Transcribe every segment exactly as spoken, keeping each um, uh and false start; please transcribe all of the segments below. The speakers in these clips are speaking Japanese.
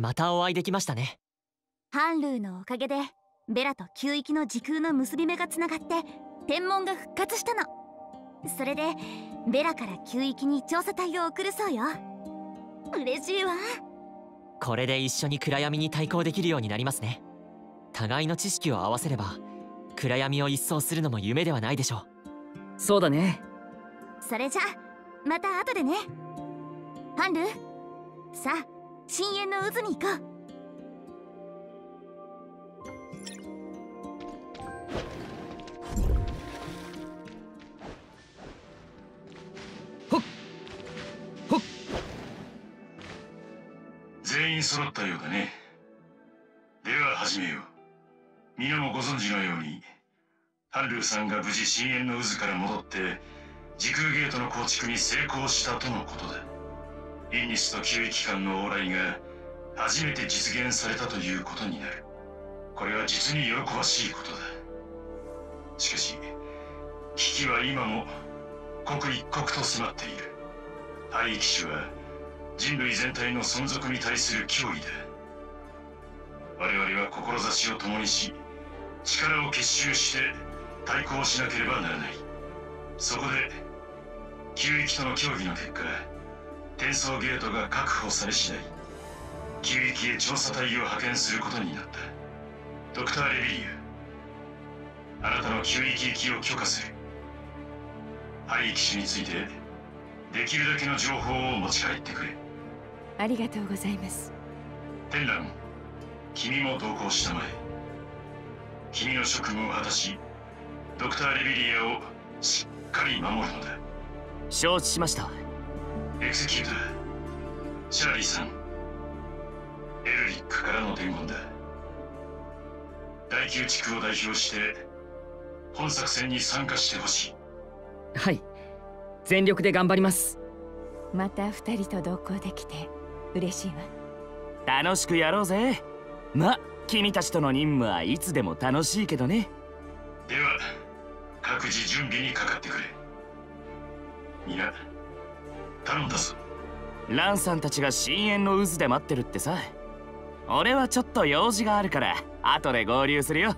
またお会いできましたね。ハンルーのおかげでベラと旧域の時空の結び目がつながって天文が復活したの。それでベラから旧域に調査隊を送るそうよ。嬉しいわ。これで一緒に暗闇に対抗できるようになりますね。互いの知識を合わせれば暗闇を一掃するのも夢ではないでしょう。そうだね。それじゃまた後でね、ハンルー。さあ深淵の渦に行こう。全員揃ったようだね。では始めよう。皆もご存知のように、ハンルーさんが無事深淵の渦から戻って時空ゲートの構築に成功したとのことだ。インニスと旧域間の往来が初めて実現されたということになる。これは実に喜ばしいことだ。しかし危機は今も刻一刻と迫っている。廃域種は人類全体の存続に対する脅威だ。我々は志を共にし、力を結集して対抗しなければならない。そこで旧域との協議の結果、転送ゲートが確保され次第旧域へ調査隊を派遣することになった。ドクター・レビリア、あなたの旧域行きを許可する。廃域種についてできるだけの情報を持ち帰ってくれ。ありがとうございます。天蘭、君も同行したまえ。君の職務を果たし、ドクター・レビリアをしっかり守るのだ。承知しました。エクセキューター、シャーリーさん、エルリックからの伝言だ。第きゅう地区を代表して本作戦に参加してほしい。はい、全力で頑張ります。また二人と同行できて嬉しいわ。楽しくやろうぜ。ま、君たちとの任務はいつでも楽しいけどね。では各自準備にかかってくれ。皆頼んだぞ。ランさんたちが深淵の渦で待ってるってさ。俺はちょっと用事があるから後で合流するよ。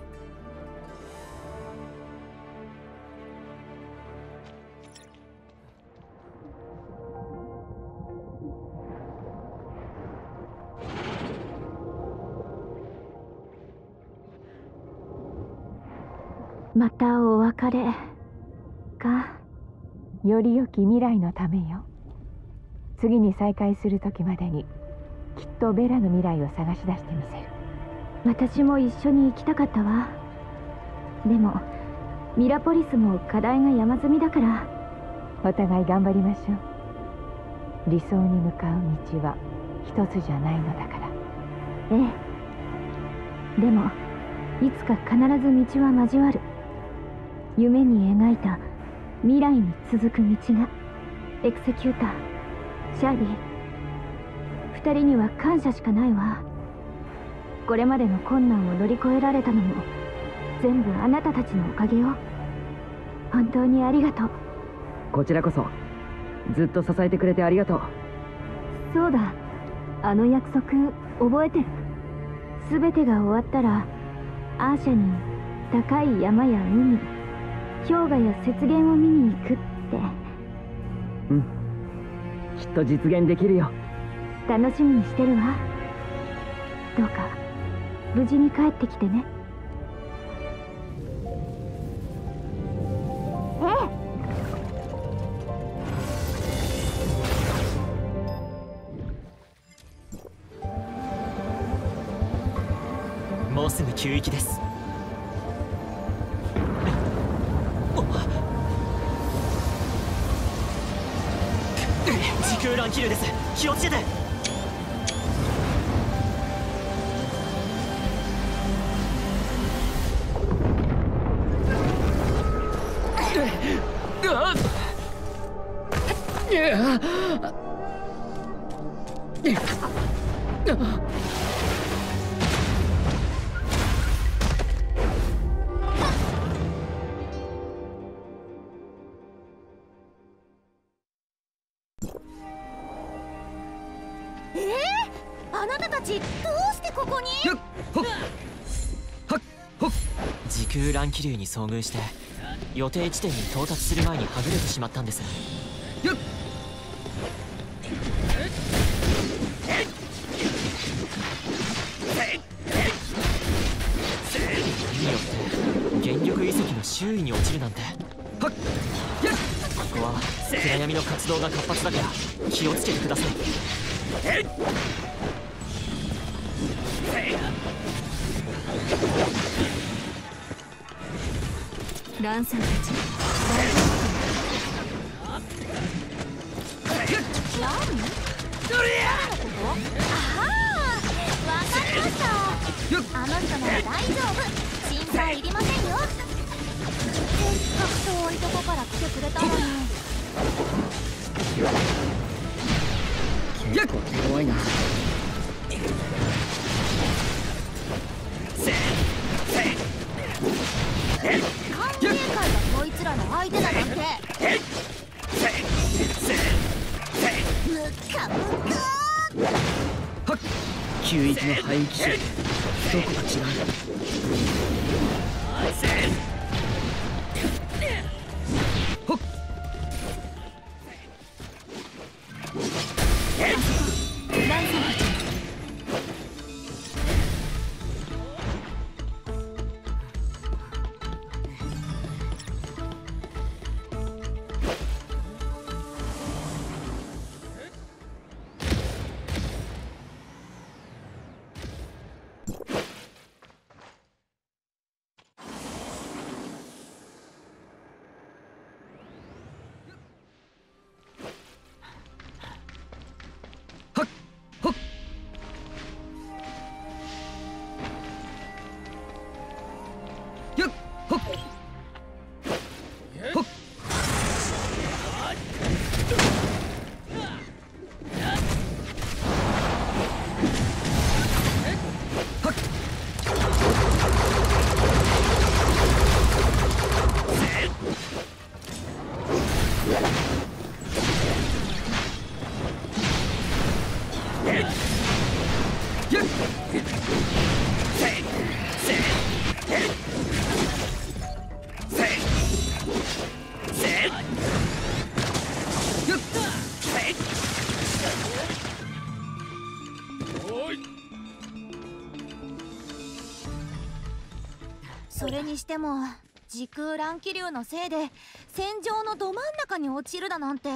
またお別れか。より良き未来のためよ。次に再会する時までにきっとベラの未来を探し出してみせる。私も一緒に行きたかったわ。でもミラポリスも課題が山積みだから、お互い頑張りましょう。理想に向かう道は一つじゃないのだから。ええ、でもいつか必ず道は交わる。夢に描いた未来に続く道が。エクセキューター、シャーリー、二人には感謝しかないわ。これまでの困難を乗り越えられたのも全部あなたたちのおかげよ。本当にありがとう。こちらこそ、ずっと支えてくれてありがとう。そうだ、あの約束覚えてる？全てが終わったらアーシャに高い山や海、氷河や雪原を見に行くって。うん、きっと実現できるよ。楽しみにしてるわ。どうか無事に帰ってきてね。ええ、もうすぐ旧域です。時空乱気流です。気をつけて。あなたたちどうしてここに？時空乱気流に遭遇して予定地点に到達する前にはぐれてしまったんです。原力遺跡の周囲に落ちるなんて、ここは暗闇の活動が活発だから気をつけてください。ランさんたちあの人なら大丈夫、いりませんよ。せっかく遠いとこから来てくれたのに。結構怖いな。歓迎会がこいつらの相手だなんて。むかむか。旧域の廃棄者どこが違う。それにしても時空乱気流のせいで戦場のど真ん中に落ちるだなんて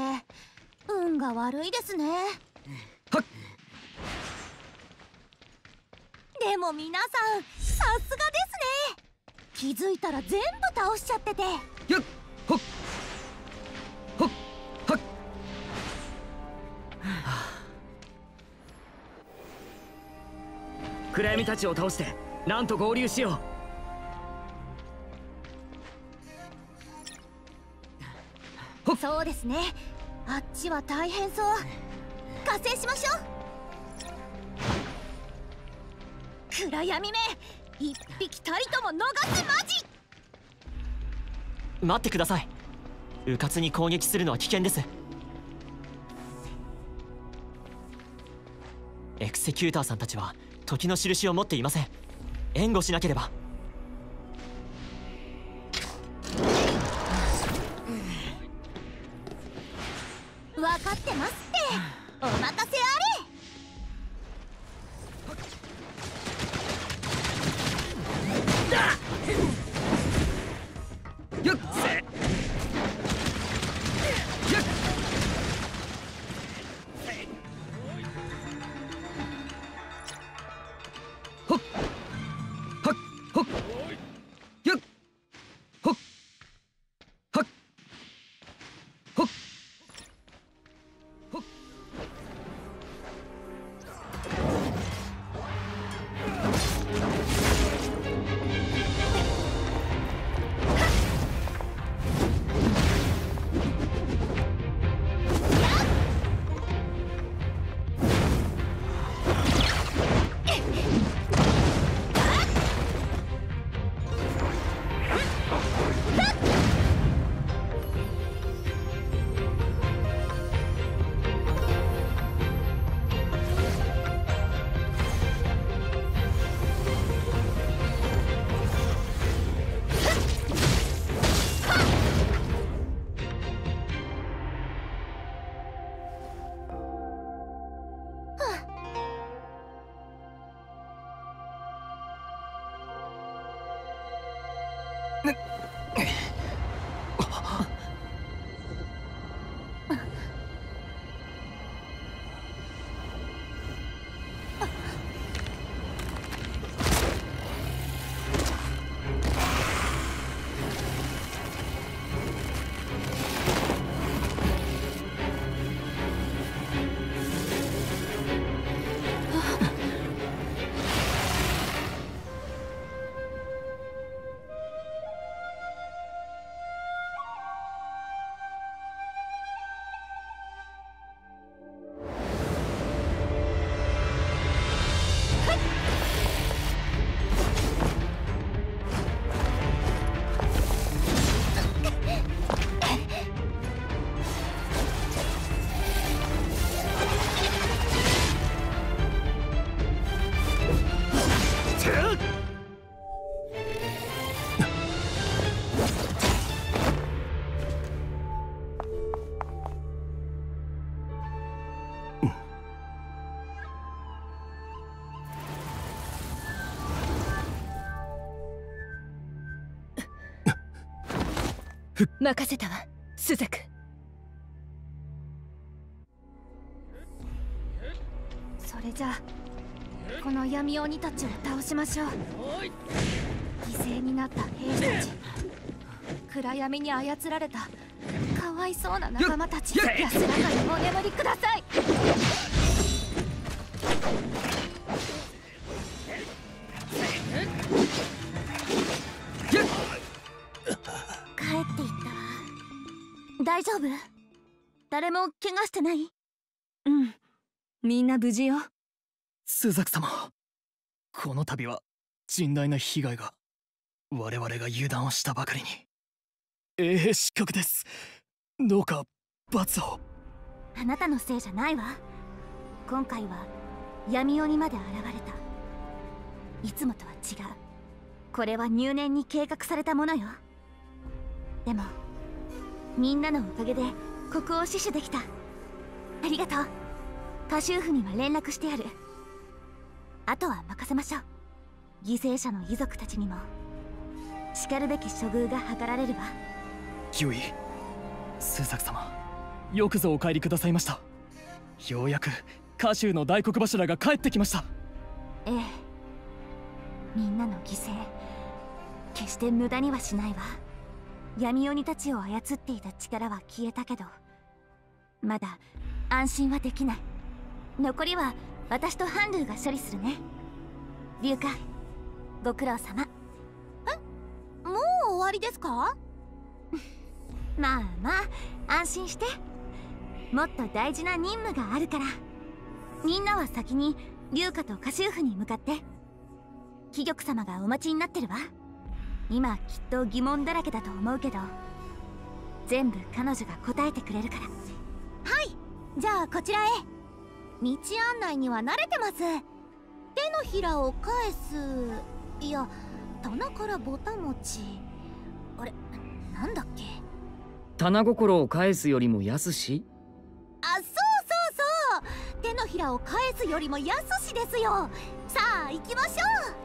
運が悪いですね。でも皆さんさすがですね。気づいたら全部倒しちゃってて。よっほっほっほっ。暗闇たちを倒してなんと合流しよう。そうですね、あっちは大変そう。加勢しましょう。暗闇め一匹たりとも逃すまじ。待ってください、迂闊に攻撃するのは危険です。エクセキューターさんたちは時の印を持っていません。援護しなければ。分かってますって、お任せあれ。任せたわ、朱雀。それじゃあこの闇鬼たちを倒しましょう。犠牲になった兵たち、暗闇に操られたかわいそうな仲間たち、安らかにお眠りください。大丈夫？誰も怪我してない？うん、みんな無事よ。朱雀様、この度は甚大な被害が。我々が油断をしたばかりに永平失格です。どうか罰を。あなたのせいじゃないわ。今回は闇鬼まで現れた。いつもとは違う。これは入念に計画されたものよ。でもみんなのおかげでここを死守できた。ありがとう。家州府には連絡してある。あとは任せましょう。犠牲者の遺族たちにもしかるべき処遇が図られるわ。ゆい、朱雀様、よくぞお帰りくださいました。ようやく家州の大黒柱が帰ってきました。ええ、みんなの犠牲決して無駄にはしないわ。闇鬼たちを操っていた力は消えたけど、まだ安心はできない。残りは私とハンルーが処理するね。龍華、ご苦労様。え、もう終わりですか？まあまあ、安心して。もっと大事な任務があるから、みんなは先に龍華と家州府に向かって。貴玉様がお待ちになってるわ。今きっと疑問だらけだと思うけど、全部彼女が答えてくれるから。はい、じゃあこちらへ。道案内には慣れてます。手のひらを返す、いや棚からぼた餅、あれなんだっけ、棚心を返すよりも安し。あ、そうそうそう、手のひらを返すよりも安しですよ。さあ行きましょう。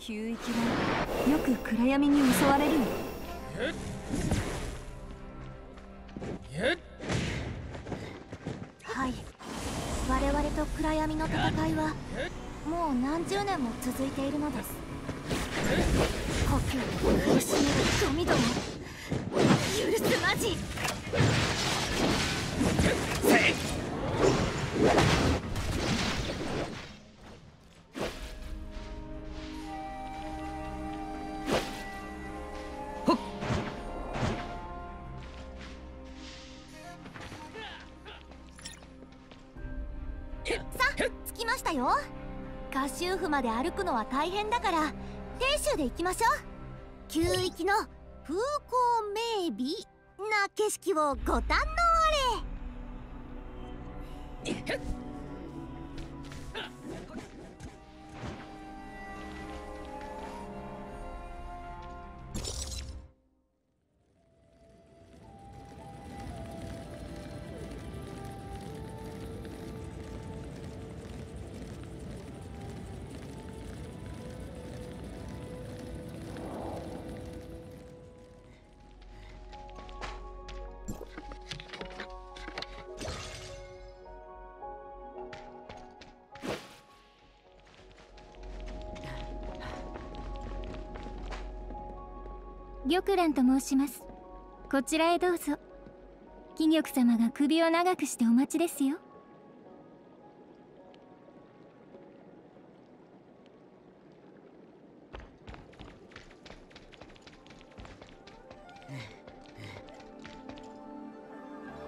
旧域はよく暗闇に襲われるの。はい、我々と暗闇の戦いはもう何十年も続いているのです。故郷を苦しめる富ども許すまじ。家州府まで歩くのは大変だから天守で行きましょう。旧域の風光明媚な景色をご堪能あれ。玉蘭と申します。こちらへどうぞ。貴玉様が首を長くしてお待ちですよ。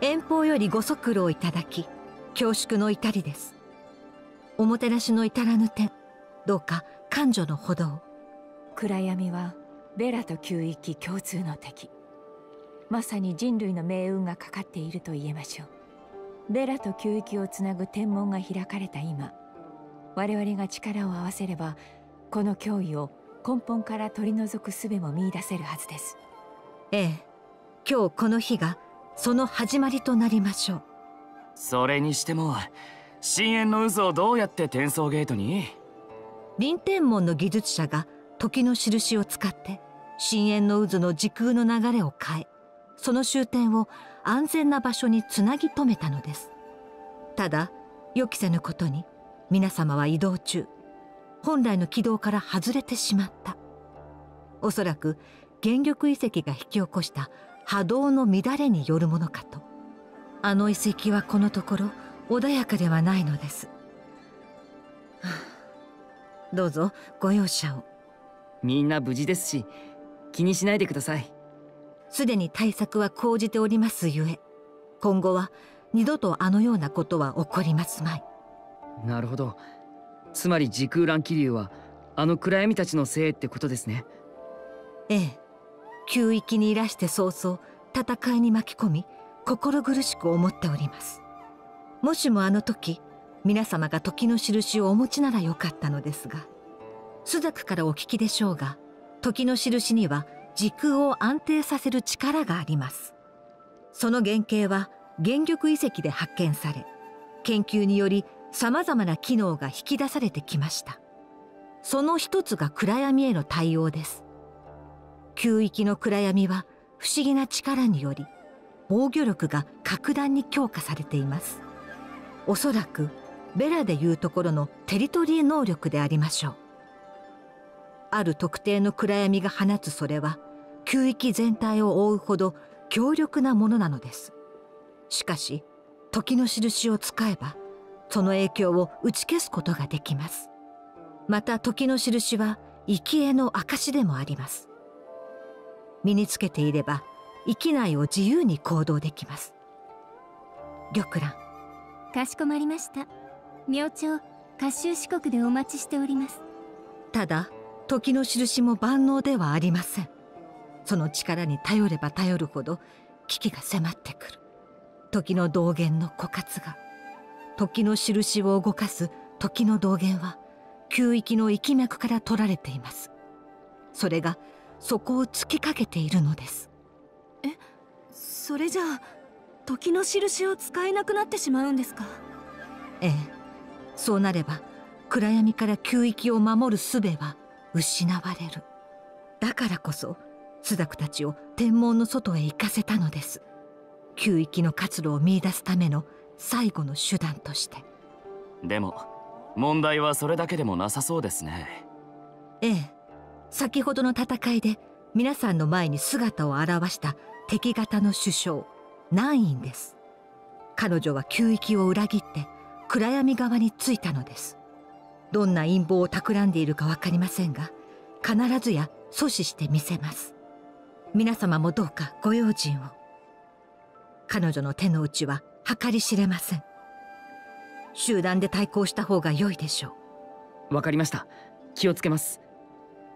遠方よりご足労いただき恐縮の至りです。おもてなしの至らぬ点、どうか感情のほどを。暗闇はベラと旧域共通の敵。まさに人類の命運がかかっていると言えましょう。ベラと旧域をつなぐ天文が開かれた今、我々が力を合わせればこの脅威を根本から取り除く術も見出せるはずです。ええ、今日この日がその始まりとなりましょう。それにしても深淵の渦をどうやって転送ゲートに？臨天門の技術者が時の印を使って深淵の渦の時空の流れを変え、その終点を安全な場所につなぎ止めたのです。ただ予期せぬことに皆様は移動中本来の軌道から外れてしまった。おそらく原力遺跡が引き起こした波動の乱れによるものかと。あの遺跡はこのところ穏やかではないのです。はあ、どうぞご容赦を。みんな無事ですし気にしないでください。すでに対策は講じておりますゆえ、今後は二度とあのようなことは起こりますまい。なるほど。つまり時空乱気流はあの暗闇たちのせいってことですね。ええ、旧域にいらして早々戦いに巻き込み心苦しく思っております。もしもあの時皆様が時の印をお持ちならよかったのですが。朱雀からお聞きでしょうが、時の印には時空を安定させる力があります。その原型は原力遺跡で発見され、研究によりさまざまな機能が引き出されてきました。その一つが暗闇への対応です。旧域の暗闇は不思議な力により防御力が格段に強化されています。おそらくベラでいうところのテリトリー能力でありましょう。ある特定の暗闇が放つそれは旧域全体を覆うほど強力なものなのです。しかし時の印を使えばその影響を打ち消すことができます。また時の印は生き絵の証でもあります。身につけていれば域内を自由に行動できます。玉蘭。かしこまりました。明朝華州四国でお待ちしております。ただ時の印も万能ではありません。その力に頼れば頼るほど危機が迫ってくる。時の道元の枯渇が。時の印を動かす時の道元は旧域の域脈から取られています。それがそこを突きかけているのです。え、それじゃあ時の印を使えなくなってしまうんですか？ええ、そうなれば暗闇から旧域を守る術は失われる。だからこそ朱雀たちを天門の外へ行かせたのです。旧域の活路を見出すための最後の手段として。でも問題はそれだけでもなさそうですね。ええ、先ほどの戦いで皆さんの前に姿を現した敵方の首相南院です。彼女は旧域を裏切って暗闇側についたのです。どんな陰謀を企んでいるか分かりませんが必ずや阻止してみせます。皆様もどうかご用心を。彼女の手の内は計り知れません。集団で対抗した方が良いでしょう。わかりました。気をつけます。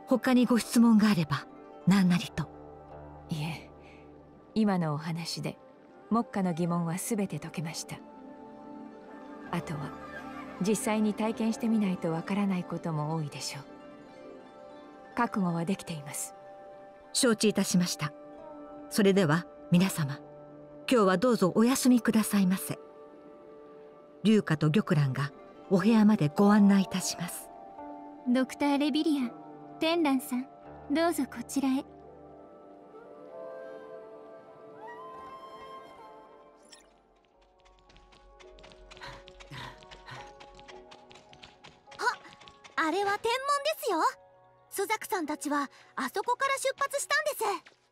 他にご質問があれば何なりと。いえ、今のお話で目下の疑問は全て解けました。あとは実際に体験してみないとわからないことも多いでしょう。覚悟はできています。承知いたしました。それでは皆様今日はどうぞお休みくださいませ。龍華と玉蘭がお部屋までご案内いたします。ドクターレビリア、天蘭さん、どうぞこちらへ。あ、あれは天文ですよ。朱雀さんたちはあそこから出発したんです。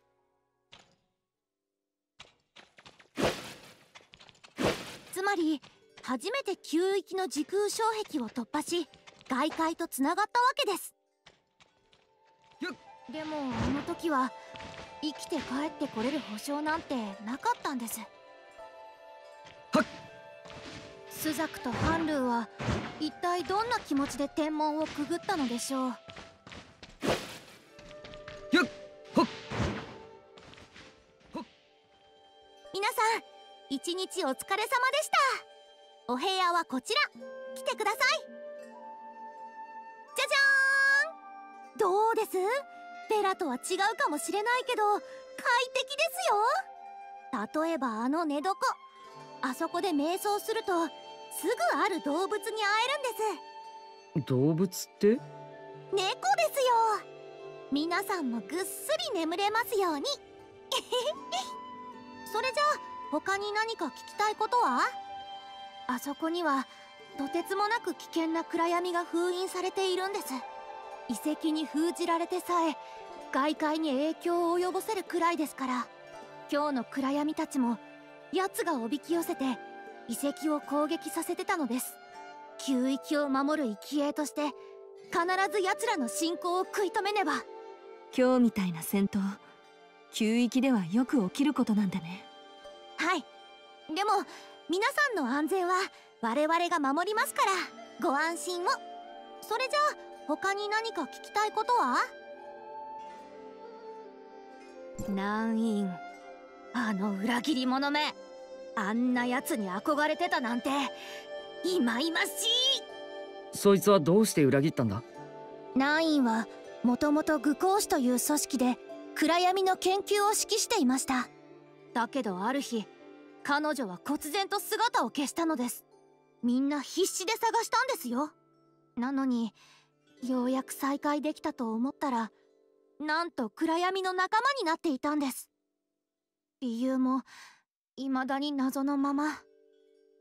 まり初めて旧域の時空障壁を突破し外界とつながったわけです。でもあの時は生きて帰ってこれる保証なんてなかったんです。朱雀と韓流は一体どんな気持ちで天門をくぐったのでしょう。皆さん一日お疲れ様でした。お部屋はこちら、来てください。じゃじゃーん、どうです？ベラとは違うかもしれないけど快適ですよ。例えばあの寝床、あそこで瞑想するとすぐある動物に会えるんです。動物って？猫ですよ。皆さんもぐっすり眠れますように。それじゃあ他に何か聞きたいことは？あそこにはとてつもなく危険な暗闇が封印されているんです。遺跡に封じられてさえ外界に影響を及ぼせるくらいですから、今日の暗闇たちも奴がおびき寄せて遺跡を攻撃させてたのです。旧域を守る生贄として必ず奴らの侵攻を食い止めねば。今日みたいな戦闘、旧域ではよく起きることなんだね。はい、でも皆さんの安全は我々が守りますから、ご安心を。それじゃあ他に何か聞きたいことは？南院、あの裏切り者め、あんな奴に憧れてたなんていまいましい。そいつはどうして裏切ったんだ？南院はもともと愚行士という組織で暗闇の研究を指揮していました。だけどある日彼女は忽然と姿を消したのです。みんな必死で探したんですよ。なのにようやく再会できたと思ったら、なんと暗闇の仲間になっていたんです。理由も未だに謎のまま。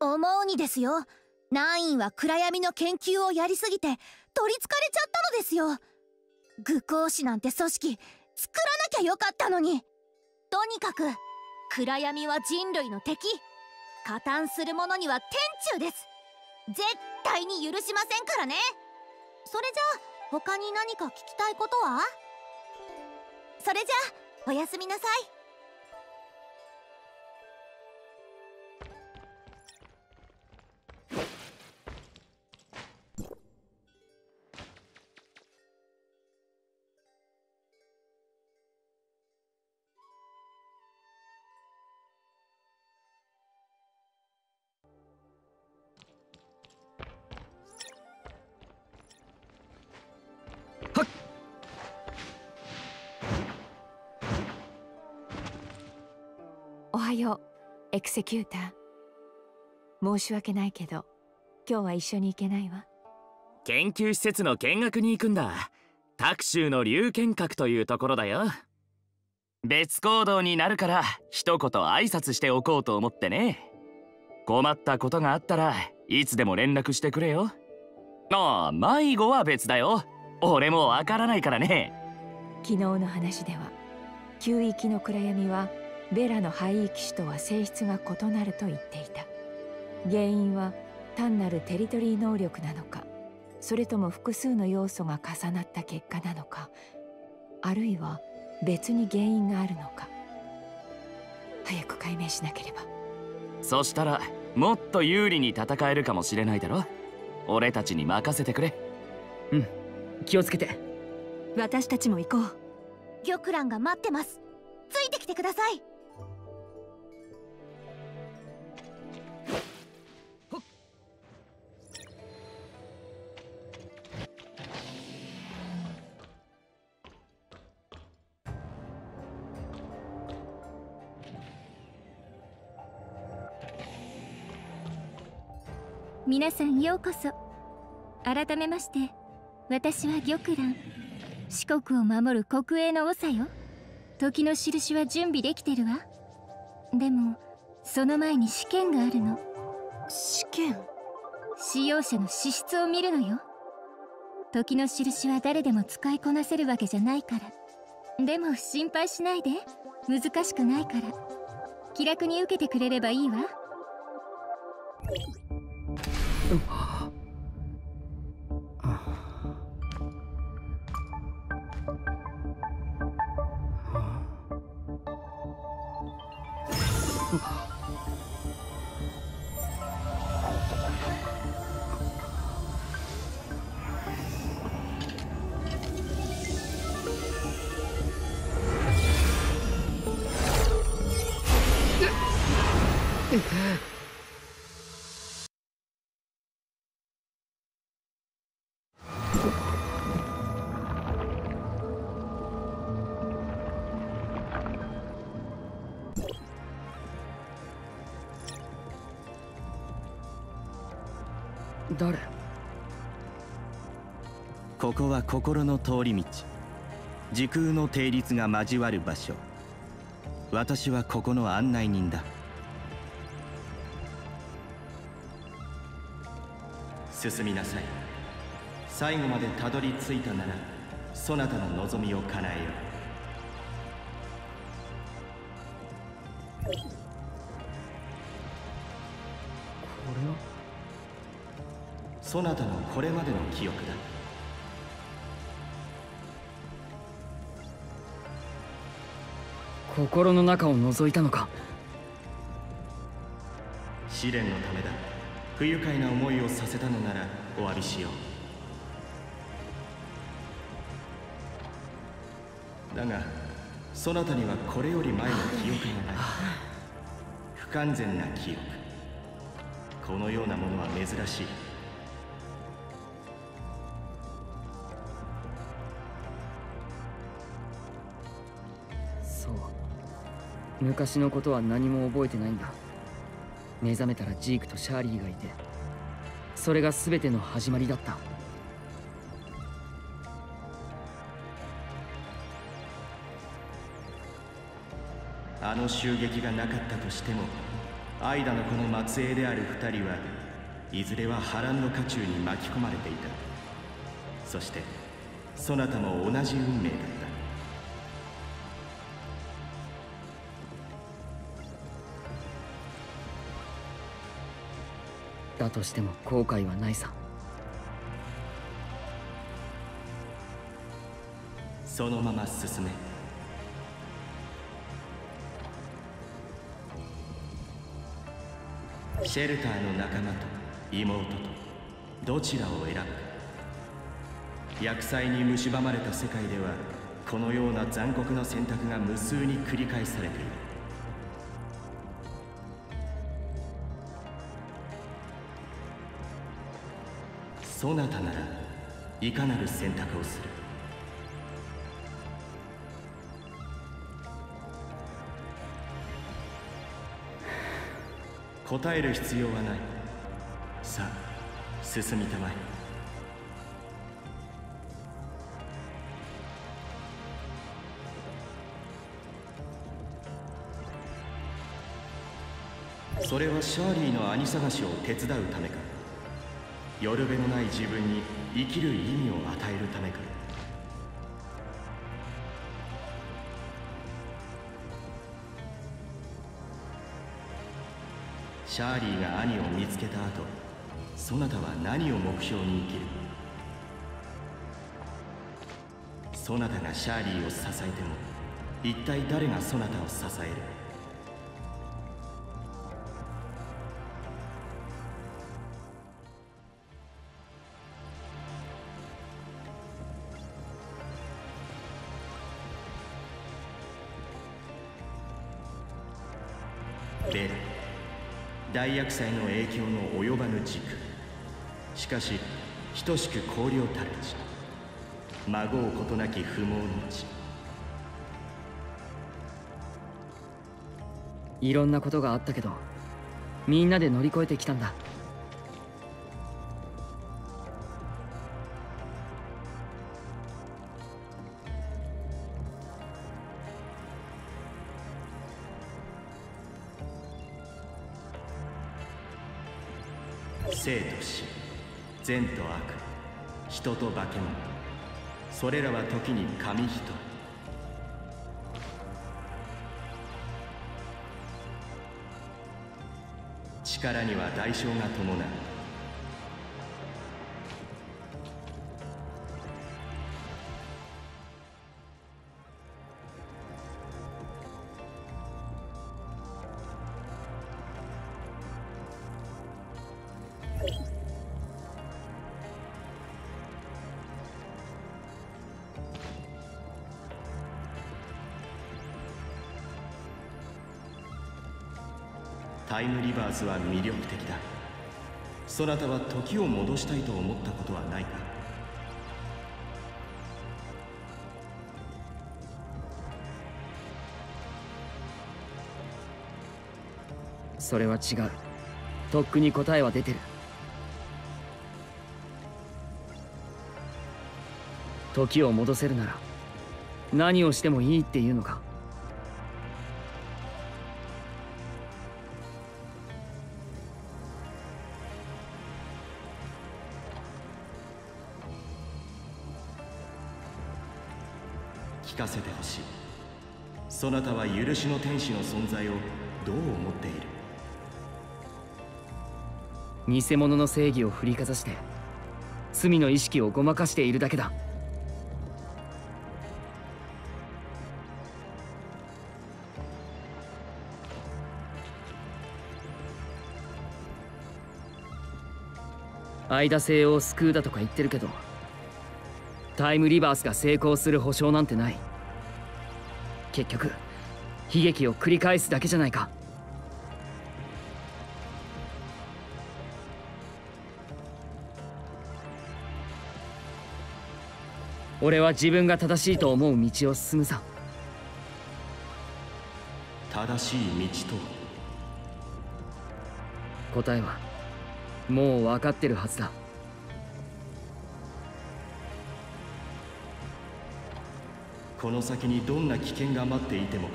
思うにですよ、南院は暗闇の研究をやりすぎて取りつかれちゃったのですよ。愚行士なんて組織作らなきゃよかったのに。とにかく暗闇は人類の敵、加担する者には天誅です。絶対に許しませんからね。それじゃあ他に何か聞きたいことは？それじゃあおやすみなさい。おはようエクセキューター。申し訳ないけど今日は一緒に行けないわ。研究施設の見学に行くんだ。タク州の龍剣閣というところだよ。別行動になるから一言挨拶しておこうと思ってね。困ったことがあったらいつでも連絡してくれよ。ああ、迷子は別だよ。俺もわからないからね。昨日の話では旧域の暗闇はベラの廃域種とは性質が異なると言っていた。原因は単なるテリトリー能力なのか、それとも複数の要素が重なった結果なのか、あるいは別に原因があるのか、早く解明しなければ。そしたらもっと有利に戦えるかもしれないだろ。俺たちに任せてくれ。うん、気をつけて。私たちも行こう。玉蘭が待ってます。ついてきてください。皆さんようこそ。改めまして私は玉蘭、四国を守る国営の長よ。時の印は準備できてるわ。でもその前に試験があるの。試験？使用者の資質を見るのよ。時の印は誰でも使いこなせるわけじゃないから。でも心配しないで、難しくないから。気楽に受けてくれればいいわ。誰？ここは心の通り道、時空の定律が交わる場所。私はここの案内人だ。進みなさい。最後までたどり着いたなら、そなたの望みを叶えよう。そなたのこれまでの記憶だ。心の中を覗いたのか。試練のためだ。不愉快な思いをさせたのならお詫びしよう。だがそなたにはこれより前の記憶がない。不完全な記憶、このようなものは珍しい。昔のことは何も覚えてないんだ。目覚めたらジークとシャーリーがいて、それが全ての始まりだった。あの襲撃がなかったとしても、アイダのこの末裔である二人はいずれは波乱の渦中に巻き込まれていた。そしてそなたも同じ運命だった。だとしても後悔はないさ。そのまま進め。シェルターの仲間と妹とどちらを選ぶ。厄災に蝕まれた世界ではこのような残酷な選択が無数に繰り返されている。そなたならいかなる選択をする。答える必要はない。さあ進みたまえ。それはシャーリーの兄探しを手伝うためか、よるべのない自分に生きる意味を与えるためか。シャーリーが兄を見つけた後、そなたは何を目標に生きる。そなたがシャーリーを支えても、一体誰がそなたを支える。大厄災の影響の及ばぬ軸、しかし等しく荒涼たる地、孫うことなき不毛の地。いろんなことがあったけど、みんなで乗り越えてきたんだ。生と死、善と悪、人と化け物、それらは時に神人。力には代償が伴う。タイムリバースは魅力的だ。そなたは時を戻したいと思ったことはないか？それは違う。とっくに答えは出てる。時を戻せるなら何をしてもいいっていうのか？聞かせてほしい。そなたは許しの天使の存在をどう思っている？偽物の正義を振りかざして罪の意識をごまかしているだけだ。間性を救うだとか言ってるけど、タイムリバースが成功する保証なんてない。結局悲劇を繰り返すだけじゃないか。俺は自分が正しいと思う道を進むさ。正しい道と答えはもう分かってるはずだ。この先にどんな危険が待っていてもか、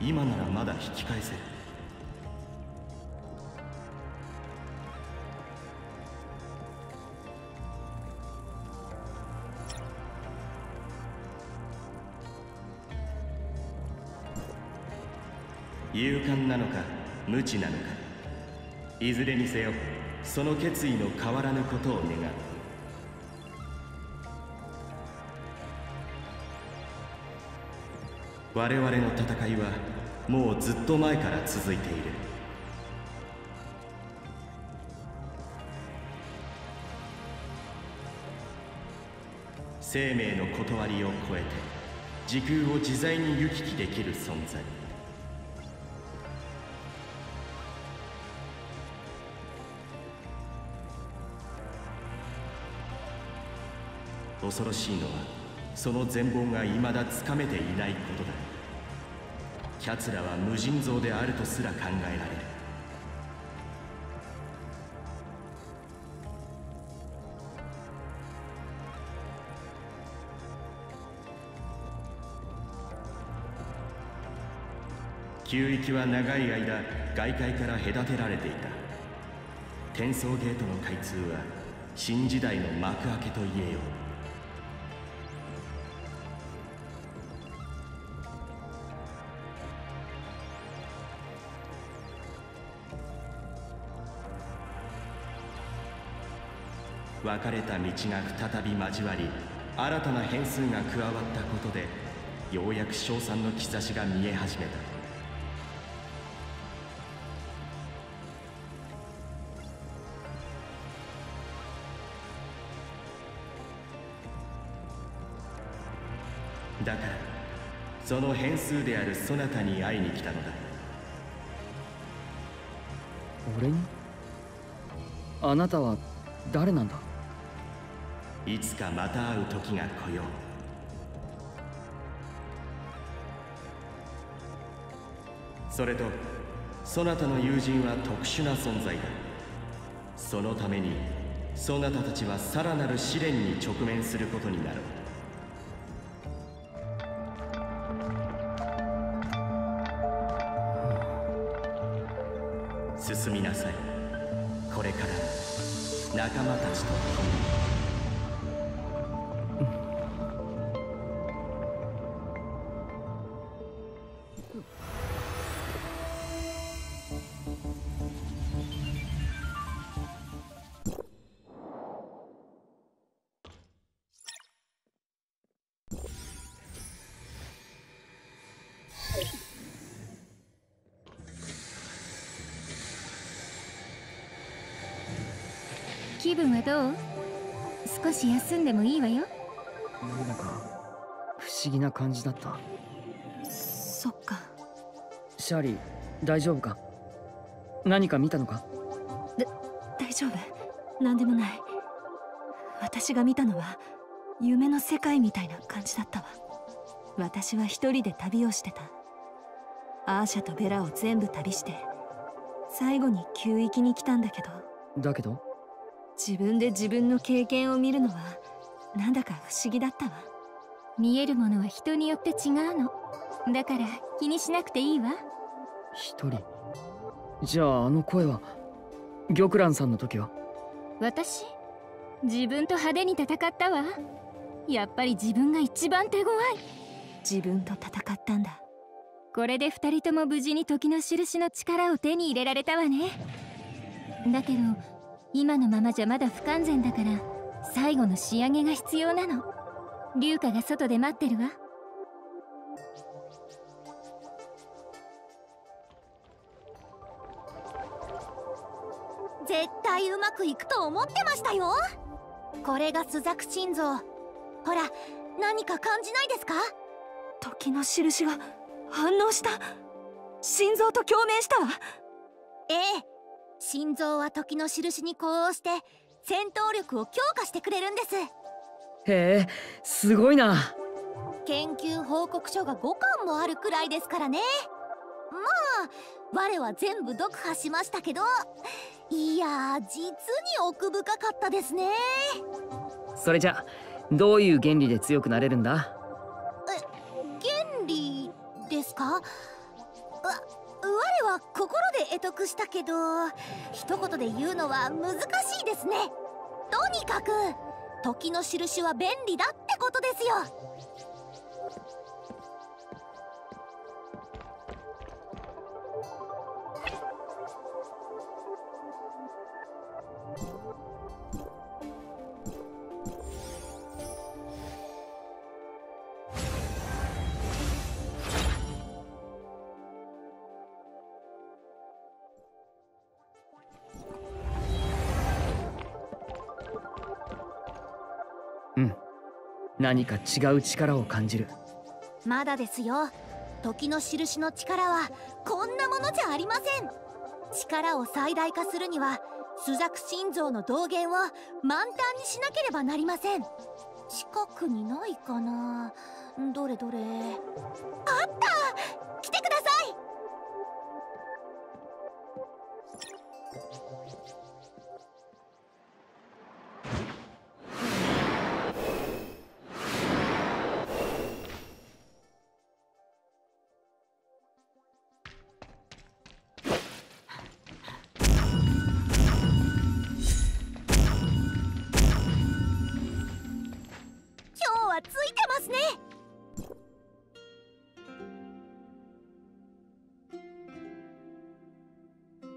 今ならまだ引き返せる。勇敢なのか無知なのか、いずれにせよその決意の変わらぬことを願う。我々の戦いはもうずっと前から続いている。生命の断りを超えて時空を自在に行き来できる存在。恐ろしいのはその全貌が未だつかめていないことだ。キャツラは無尽蔵であるとすら考えられる。旧域は長い間外界から隔てられていた。転送ゲートの開通は新時代の幕開けといえよう。別れた道が再び交わり、新たな変数が加わったことでようやく勝算の兆しが見え始めた。だからその変数であるそなたに会いに来たのだ。俺に？あなたは誰なんだ？いつかまた会う時が来よう。それとそなたの友人は特殊な存在だ。そのためにそなたたちはさらなる試練に直面することになる。進みなさい。これから仲間たちと共に。気分はどう？少し休んでもいいわよ。なんだか不思議な感じだった。そっか。シャーリー、大丈夫か？何か見たのか？だ、大丈夫。何でもない。私が見たのは夢の世界みたいな感じだったわ。私は一人で旅をしてた。アーシャとベラを全部旅して最後に旧域に来たんだけどだけど自分で自分の経験を見るのはなんだか不思議だったわ。見えるものは人によって違うのだから気にしなくていいわ。一人？じゃああの声は？玉蘭さんの時は？私？自分と派手に戦ったわ。やっぱり自分が一番手強い。自分と戦ったんだ。これで二人とも無事に時の印の力を手に入れられたわね。だけど今のままじゃまだ不完全だから最後の仕上げが必要なの。龍華が外で待ってるわ。絶対うまくいくと思ってましたよ。これが朱雀心臓。ほら、何か感じないですか？時の印が反応した。心臓と共鳴したわ。ええ、心臓は時の印に呼応して戦闘力を強化してくれるんです。へえ、すごいな。研究報告書がごかんもあるくらいですからね。まあ我は全部読破しましたけど、いやー、実に奥深かったですね。それじゃどういう原理で強くなれるんだ？え、原理ですか？わ我は心で会得したけど一言で言うのは難しいですね。とにかく時の印は便利だってことですよ。何か違う力を感じる。まだですよ。時の印の力はこんなものじゃありません。力を最大化するには朱雀心臓の道元を満タンにしなければなりません。近くにないかな。どれどれ。あった！来てください。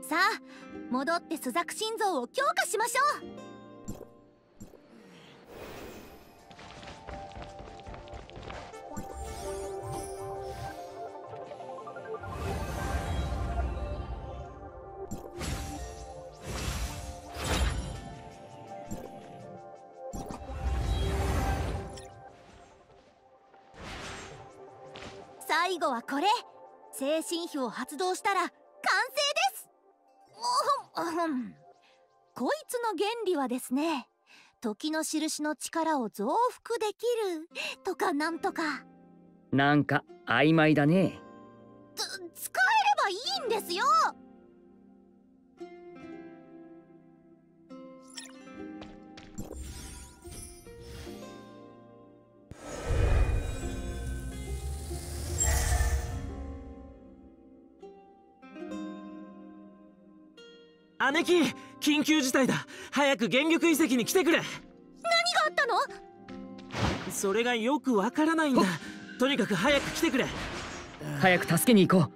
さあ戻って朱雀心臓を強化しましょう。最後はこれ。精神碑を発動したら完成です。こいつの原理はですね、時の印の力を増幅できるとかなんとか。なんか曖昧だね。つ使えればいいんですよ。姉貴、緊急事態だ。早く原力遺跡に来てくれ。何があったの？それがよくわからないんだ。とにかく早く来てくれ。早く助けに行こう。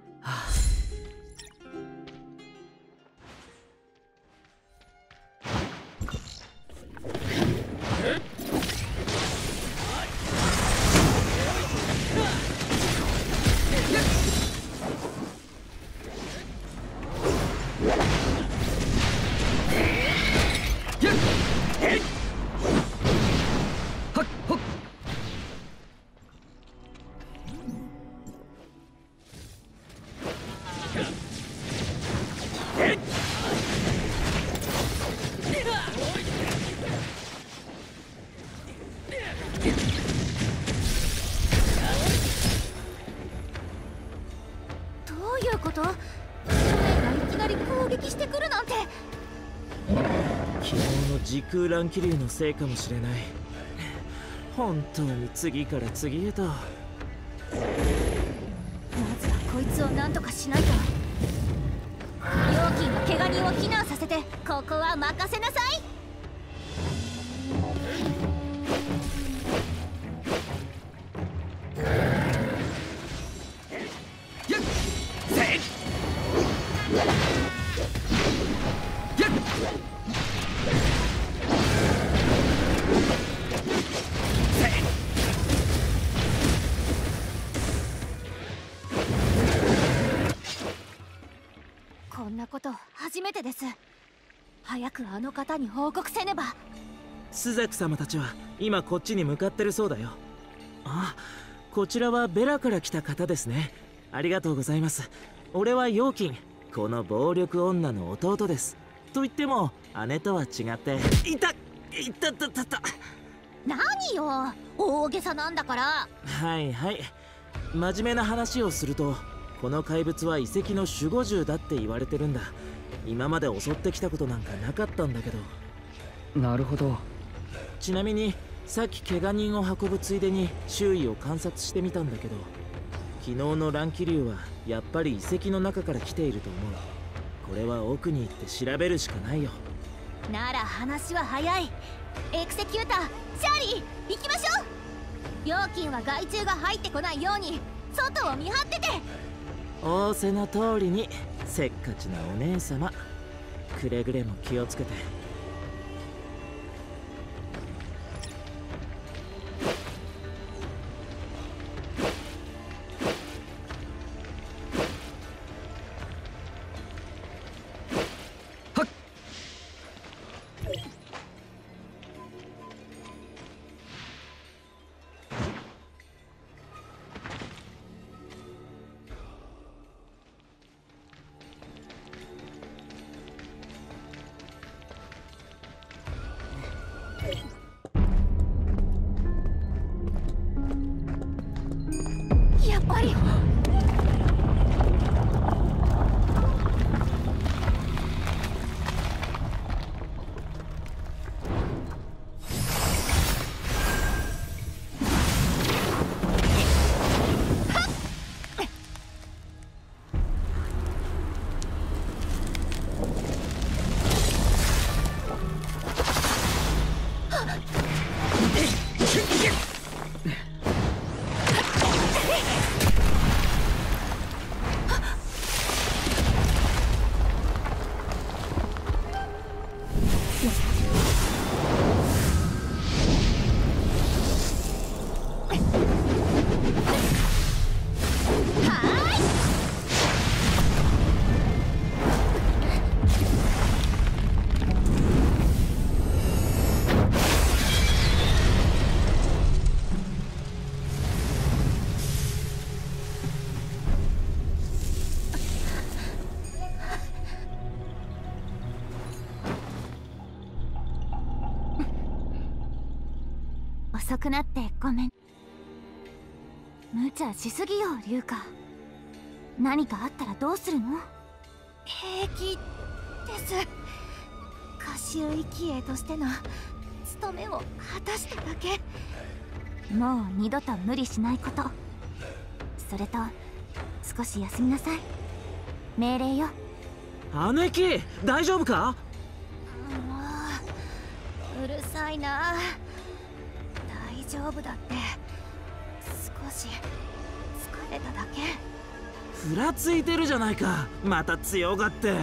YES! 乱気流のせいかもしれない。本当に次から次へと。まずはこいつを何とかしないと。妖気が怪我人を避難させて、ここは任せなさい。初めてです。早くあの方に報告せねば。スザク様たちは今こっちに向かってるそうだよ。あ、こちらはベラから来た方ですね。ありがとうございます。俺はヨウキン、この暴力女の弟です。と言っても姉とは違って。いたいたたたた。何よ、大げさなんだから。はいはい、真面目な話をすると、この怪物は遺跡の守護獣だって言われてるんだ。今まで襲ってきたことなんかなかったんだけど。なるほど。ちなみにさっき怪我人を運ぶついでに周囲を観察してみたんだけど、昨日の乱気流はやっぱり遺跡の中から来ていると思う。これは奥に行って調べるしかないよ。なら話は早い。エクセキューターシャーリー、行きましょう。妖金は害虫が入ってこないように外を見張ってて。仰せの通りに。せっかちなお姉様、くれぐれも気をつけて。はっ。遅くなってごめん。無茶しすぎよ龍華。何かあったらどうするの？平気です。下衆生き絵としての務めを果たしただけ。もう二度と無理しないこと。それと少し休みなさい。命令よ。姉貴、大丈夫か？もううるさいな。大丈夫だって。少し疲れただけ。ふらついてるじゃないか、また強がって。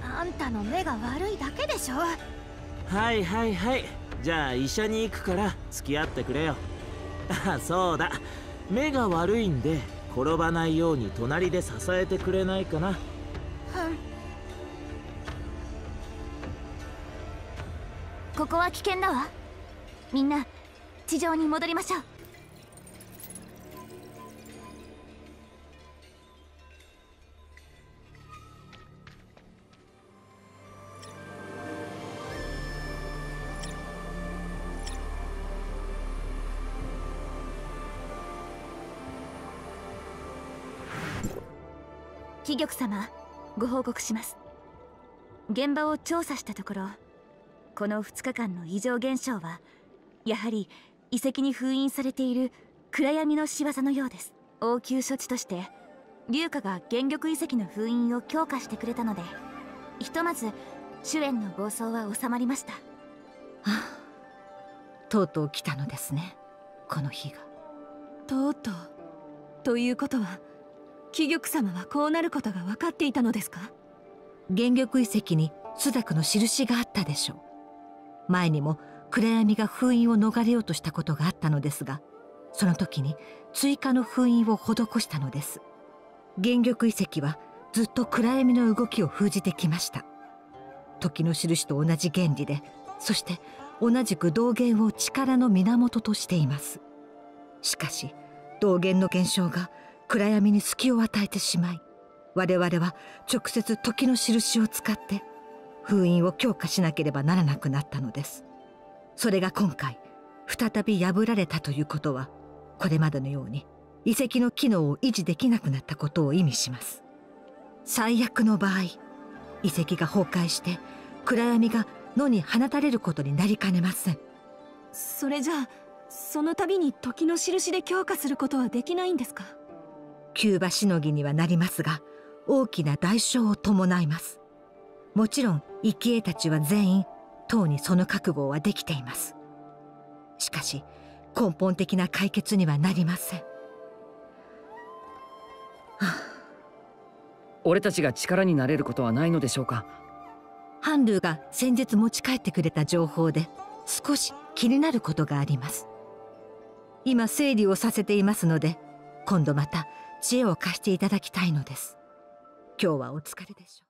あんたの目が悪いだけでしょ。はいはいはい、じゃあ医者に行くから付き合ってくれよ。あ、そうだ、目が悪いんで転ばないように隣で支えてくれないかな。うん、ここは危険だわ。みんな地上に戻りましょう。貴玉様、ご報告します。現場を調査したところ、このふつかかんの異常現象はやはり遺跡に封印されている暗闇の仕業のようです。応急処置として龍華が原玉遺跡の封印を強化してくれたので、ひとまず主演の暴走は収まりました。はあ、とうとう来たのですね、この日が。とうとうということは、貴玉様はこうなることが分かっていたのですか？原玉遺跡に朱雀の印があったでしょう。前にも暗闇が封印を逃れようとしたことがあったのですが、その時に追加の封印を施したのです。原玉遺跡はずっと暗闇の動きを封じてきました。時の印と同じ原理で、そして同じく道元を力の源としています。しかし道元の現象が暗闇に隙を与えてしまい、我々は直接時の印を使って封印を強化しなければならなくなったのです。それが今回再び破られたということは、これまでのように遺跡の機能を維持できなくなったことを意味します。最悪の場合、遺跡が崩壊して暗闇が野に放たれることになりかねません。それじゃあ、その度に時の印で強化することはできないんですか？急場しのぎにはなりますが、大きな代償を伴います。もちろん生き餌たちは全員とうにその覚悟はできています。しかし根本的な解決にはなりません。はあ、俺たちが力になれることはないのでしょうか？韓流が先日持ち帰ってくれた情報で、少し気になることがあります。今整理をさせていますので、今度また知恵を貸していただきたいのです。今日はお疲れでしょう。